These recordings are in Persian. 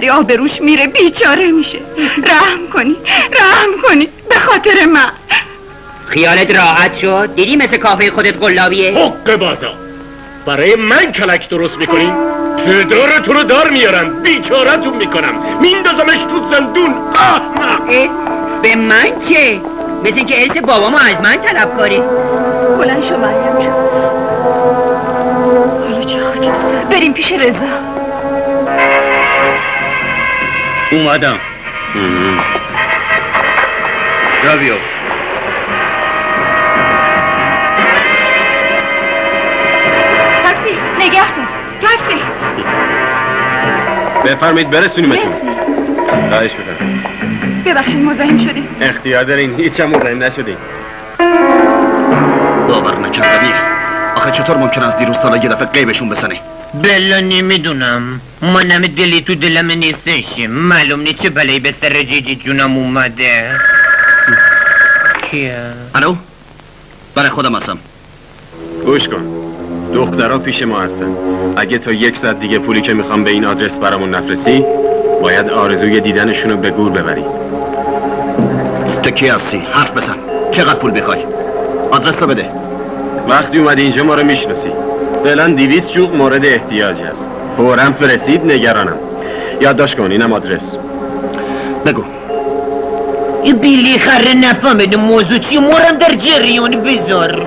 داری آب روش میره، بیچاره میشه. رحم کنی به خاطر من. خیالت راحت شد؟ دیدی مثل کافه خودت قلابیه؟ حق بازا برای من کلک درست میکنی؟ پدرتو رو دار میارم، بیچارتون میکنم، میندازمش تو زندون. به من چه؟ مثل اینکه ارث بابامو از من طلب کاری. بلند شو مریم جون، حالا چه خاکی، بریم پیش رضا. اومدم. را بیاف. تاکسی، نگهتون، تاکسی. بفرمایید برسونیمتون. مرسی. خواهش میکنم. ببخشید مزاحم شدیم. اختیار دارین، هیچ هم مزاحم نشدیم. باور نکردنیه. آخه چطور ممکن است دیروز سالا یه دفعه غیبشون بزنه؟ بلا نمیدونم، منم دلی تو دلم نیستش، معلوم نیست چه بلایی به سر جیجی جونم اومده. کیه؟ الو؟ برای خودم هستم. گوش کن، دخترها پیش ما هستن. اگه تا 1 ساعت دیگه پولی که میخوام به این آدرس برامون نفرستی، باید آرزوی دیدنشونو به گور ببری. تو کی هستی؟ حرف بزن. چقدر پول میخوای؟ آدرس رو بده. وقتی اومدی اینجا ما رو میشناسی. فعلا 200 جوق مورد احتیاج است. فوراً فرسید، نگرانم. یادداشت کن، اینم آدرس. بگو. این بیلی خره نفهمید موضوع چی، مورم در جریان بذار.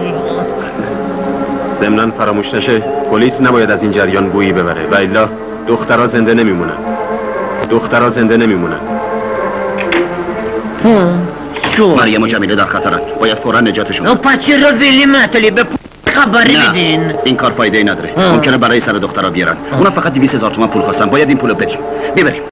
ضمناً فراموش نشه پلیس نباید از این جریان بویی ببره و الا دخترها زنده نمیمونن. مریم و جمیله در خطرن، باید فوراً نجاتشون بدیم. پس چرا ولی مطلب خبری بدین؟ این کار فایده ای نداره. ممکنه برای سر دخترها بیارن. اونا فقط 200,000 تومان پول خواستن، باید این پولو بدیم. ببریم.